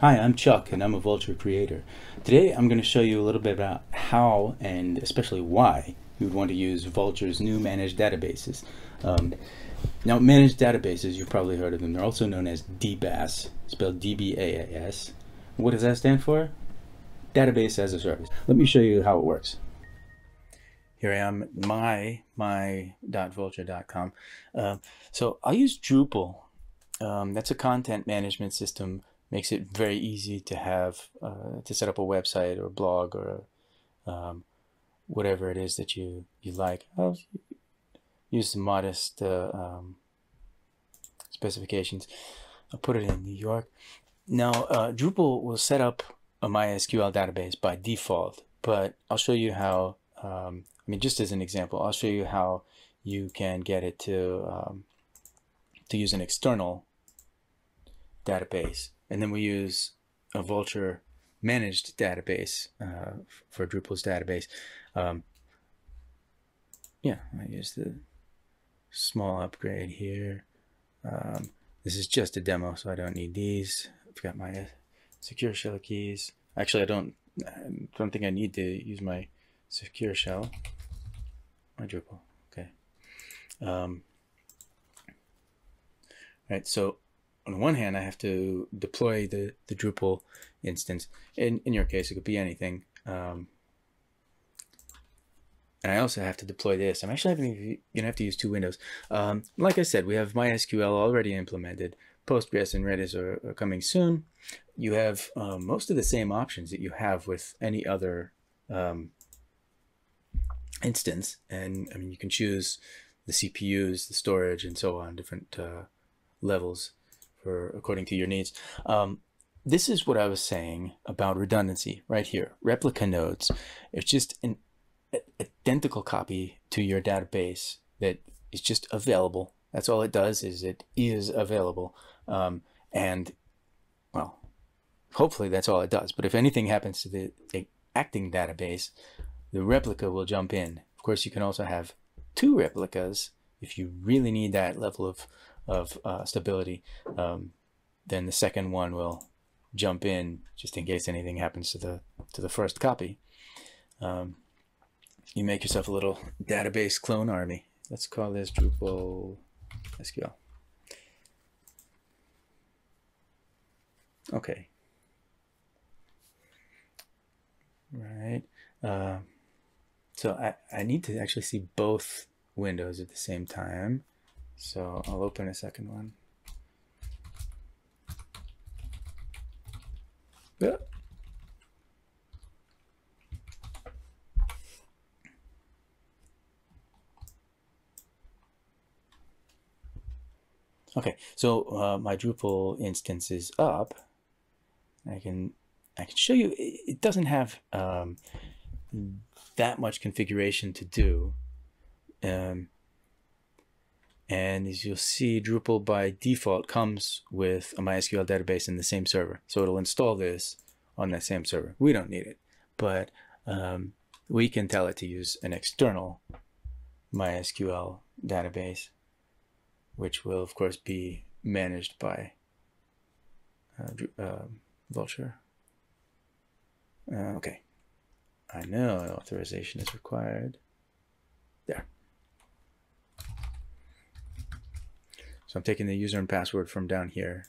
Hi, I'm Chuck and I'm a Vultr creator. Today I'm going to show you a little bit about how and especially why you would want to use Vultr's new managed databases. Now, managed databases, you've probably heard of them. They're also known as DBaaS, spelled D-B-A-A-S. What does that stand for? Database as a Service. Let me show you how it works. Here I am, my.vultr.com. So I'll use Drupal. That's a content management system. Makes it very easy to have to set up a website or a blog or whatever it is that you like. I'll use the modest specifications. I'll put it in New York. Now Drupal will set up a MySQL database by default, but I'll show you how. Just as an example, I'll show you how you can get it to use an external database. And then we use a Vultr managed database for Drupal's database. I use the small upgrade here. This is just a demo, so I don't need these. I've got my secure shell keys. Actually, I don't think I need to use my secure shell. My Drupal, okay. All right, so on the one hand, I have to deploy the Drupal instance. In your case, it could be anything. And I also have to deploy this. I'm actually gonna have to use two windows. Like I said, we have MySQL already implemented. Postgres and Redis are coming soon. You have most of the same options that you have with any other instance. And I mean, you can choose the CPUs, the storage, and so on, different levels, according to your needs. This is what I was saying about redundancy right here. Replica nodes. It's just an identical copy to your database that is just available. That's all it does, is it is available. And well, hopefully that's all it does. But if anything happens to the acting database, the replica will jump in. Of course, you can also have two replicas if you really need that level of stability. Then the second one will jump in just in case anything happens to the first copy. You make yourself a little database clone army. Let's call this Drupal SQL. Okay. Right. So I need to actually see both windows at the same time. So I'll open a second one. Yeah. Okay, so my Drupal instance is up. I can show you it doesn't have that much configuration to do. And as you'll see, Drupal by default comes with a MySQL database in the same server. So it'll install this on that same server. We don't need it, but we can tell it to use an external MySQL database, which will, of course, be managed by Vultr. Okay. I know an authorization is required. There. So I'm taking the user and password from down here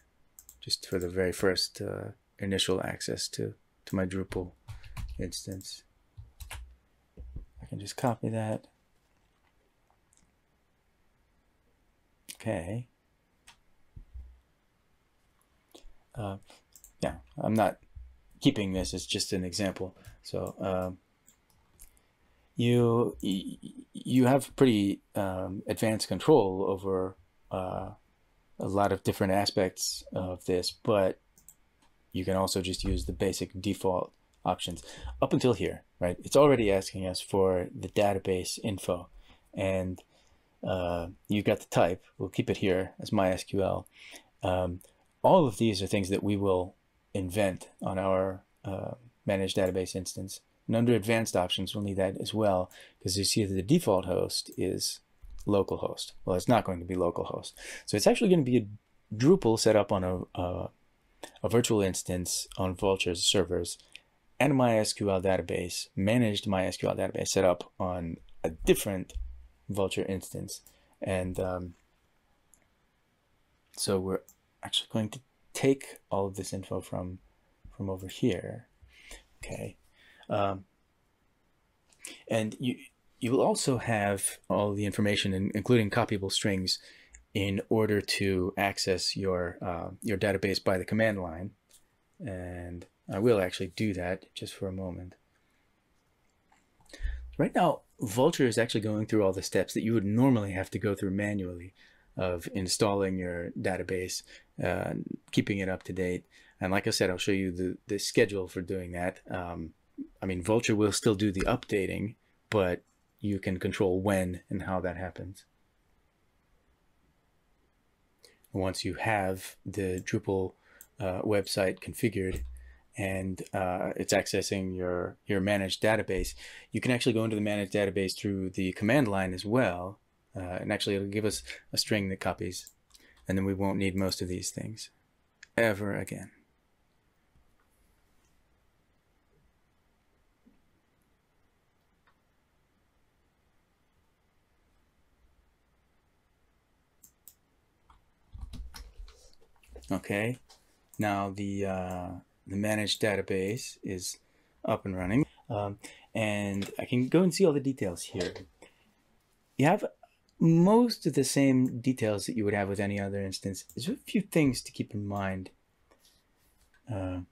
just for the very first initial access to my Drupal instance. I can just copy that. Okay. I'm not keeping this. It's just an example. So you have pretty advanced control over a lot of different aspects of this, but you can also just use the basic default options up until here, right? It's already asking us for the database info, and you've got the type. We'll keep it here as MySQL. All of these are things that we will invent on our managed database instance. And under advanced options, we'll need that as well, because you see that the default host is localhost. Well, it's not going to be localhost. So it's actually going to be a Drupal set up on a a virtual instance on Vultr's servers and MySQL database, managed MySQL database set up on a different Vultr instance. And so we're actually going to take all of this info from over here. Okay. And you will also have all the information, including copyable strings, in order to access your database by the command line. And I will actually do that just for a moment. Right now, Vultr is actually going through all the steps that you would normally have to go through manually, of installing your database, keeping it up to date. And like I said, I'll show you the schedule for doing that. I mean, Vultr will still do the updating, but you can control when and how that happens. Once you have the Drupal website configured and it's accessing your managed database, you can actually go into the managed database through the command line as well. And actually it'll give us a string that copies, and then we won't need most of these things ever again. Okay, now the managed database is up and running, and I can go and see all the details here. You have most of the same details that you would have with any other instance. There's a few things to keep in mind. Fine,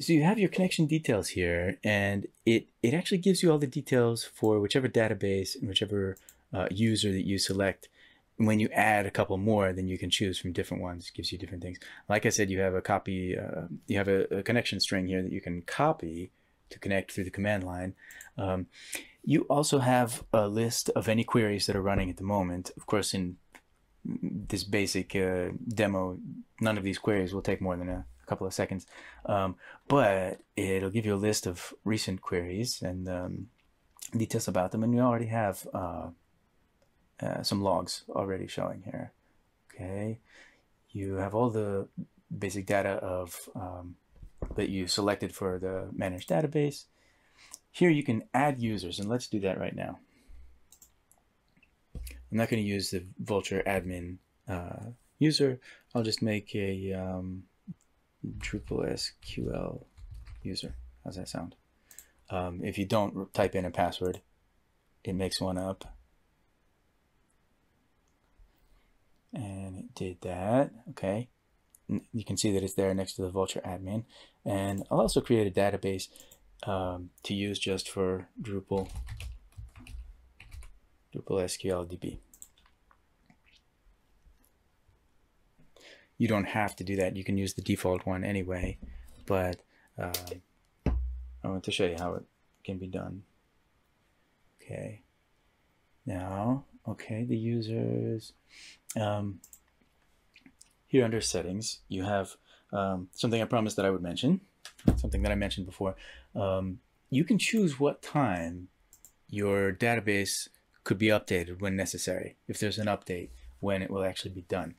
so you have your connection details here, and it actually gives you all the details for whichever database and whichever user that you select. When you add a couple more, then you can choose from different ones. It gives you different things. Like I said, you have a copy, you have a connection string here that you can copy to connect through the command line. You also have a list of any queries that are running at the moment. Of course, in this basic demo, none of these queries will take more than a couple of seconds, but it'll give you a list of recent queries and details about them. And you already have some logs already showing here. Okay, you have all the basic data of that you selected for the managed database. Here you can add users, and let's do that right now. I'm not going to use the Vultr admin user. I'll just make a Drupal SQL user. How's that sound? If you don't type in a password, it makes one up. And it did that. Okay, you can see that it's there next to the Vultr admin. And I'll also create a database to use just for Drupal SQL DB. You don't have to do that. You can use the default one anyway, but I want to show you how it can be done. Okay, now, okay, the users. Here under settings, you have something I promised that I would mention, something that I mentioned before. You can choose what time your database could be updated when necessary, if there's an update, when it will actually be done.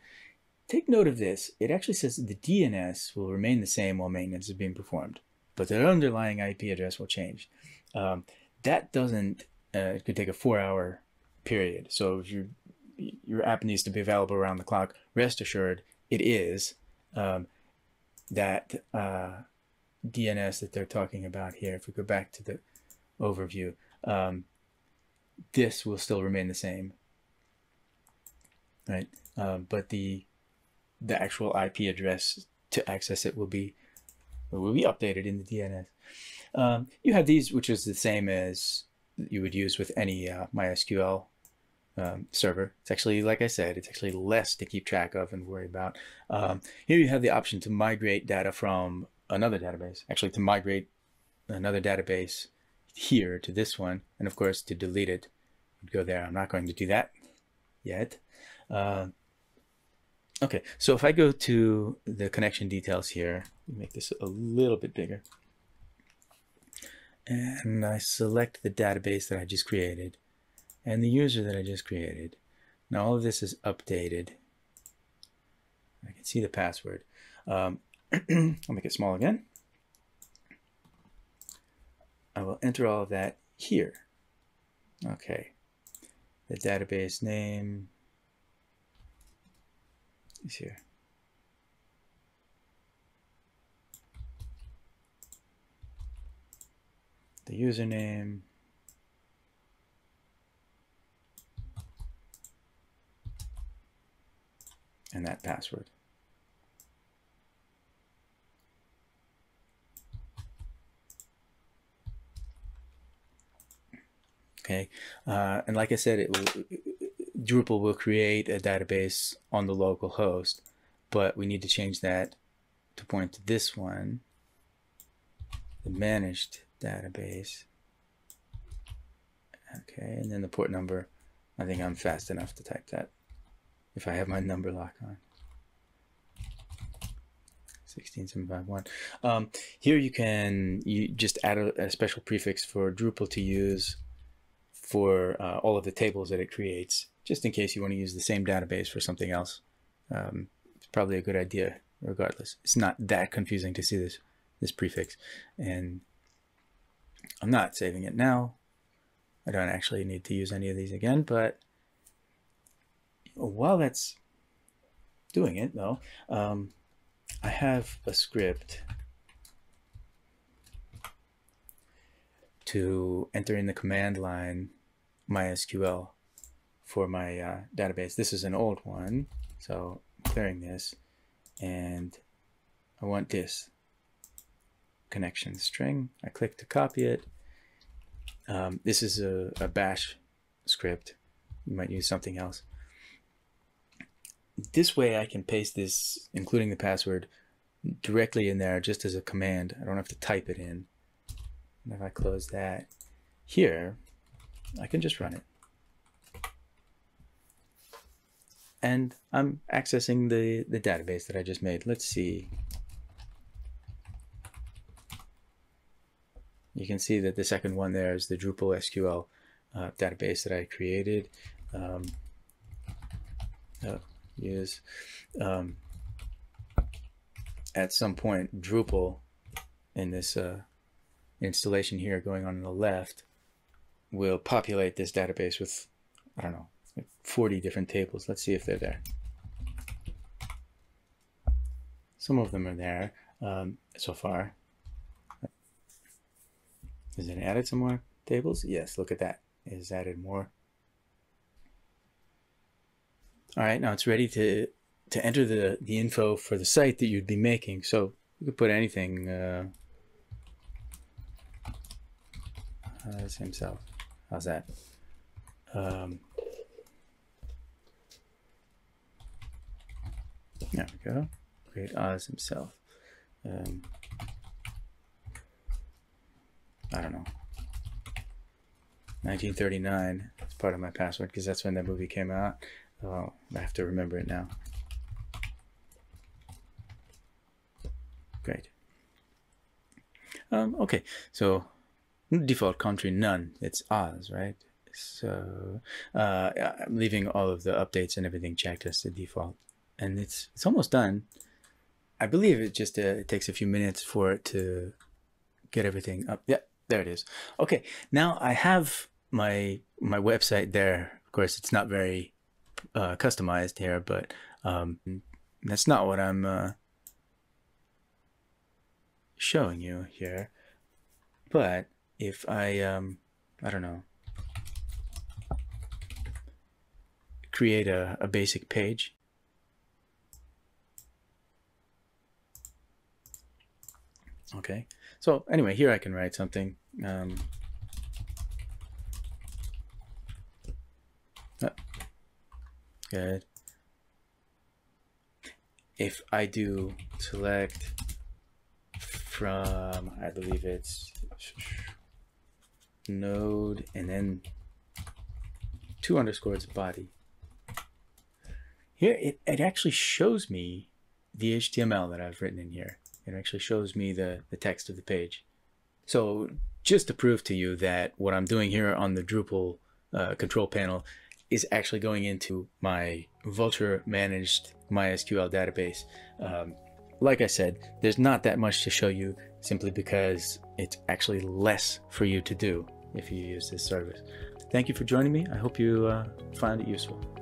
Take note of this. It actually says that the DNS will remain the same while maintenance is being performed, but their underlying IP address will change. That doesn't, it could take a 4-hour period. So if your app needs to be available around the clock, rest assured it is that DNS that they're talking about here. If we go back to the overview, this will still remain the same, right? But the actual IP address to access it will be updated in the DNS. You have these, which is the same as you would use with any MySQL server. It's actually, like I said, it's actually less to keep track of and worry about. Here you have the option to migrate data from another database, actually to migrate another database here to this one, and of course to delete it, would go there. I'm not going to do that yet. Okay, so if I go to the connection details here, make this a little bit bigger, and I select the database that I just created and the user that I just created. Now all of this is updated. I can see the password. I'll make it small again. I will enter all of that here. Okay. The database name is here. The username. And that password. Okay, and like I said, Drupal will create a database on the local host, but we need to change that to point to this one, the managed database. Okay, and then the port number. I think I'm fast enough to type that if I have my number lock on. 16751. Here you can just add a special prefix for Drupal to use for all of the tables that it creates, just in case you want to use the same database for something else. It's probably a good idea regardless. It's not that confusing to see this prefix. And I'm not saving it now. I don't actually need to use any of these again, but while that's doing it though, I have a script to enter in the command line MySQL for my database. This is an old one, so I'm clearing this, and I want this connection string. I click to copy it. This is a bash script. You might use something else. This way I can paste this, including the password, directly in there just as a command. I don't have to type it in. And if I close that here, I can just run it. And I'm accessing the database that I just made. Let's see. You can see that the second one there is the Drupal SQL database that I created. At some point, Drupal in this installation here going on the left will populate this database with, I don't know, like 40 different tables. Let's see if they're there. Some of them are there so far. Is it added some more tables? Yes, look at that. It has added more. All right, now it's ready to enter the info for the site that you'd be making. So you could put anything as himself. How's that? There we go. Create as himself. I don't know. 1939 is part of my password because that's when that movie came out. Oh, I have to remember it now. Great. Okay, so default country none. It's Oz, right? So I'm leaving all of the updates and everything checked as the default, and it's almost done. I believe it just it takes a few minutes for it to get everything up. Yeah, there it is. Okay, now I have my website there. Of course, it's not very customized here, but that's not what I'm showing you here. But if I I don't know, create a basic page, okay, so anyway, here I can write something. Good. If I do select from, I believe it's node and then 2 underscores body. Here it actually shows me the HTML that I've written in here. It actually shows me the text of the page. So just to prove to you that what I'm doing here on the Drupal control panel is actually going into my Vultr managed MySQL database. Like I said, there's not that much to show you simply because it's actually less for you to do if you use this service. Thank you for joining me. I hope you find it useful.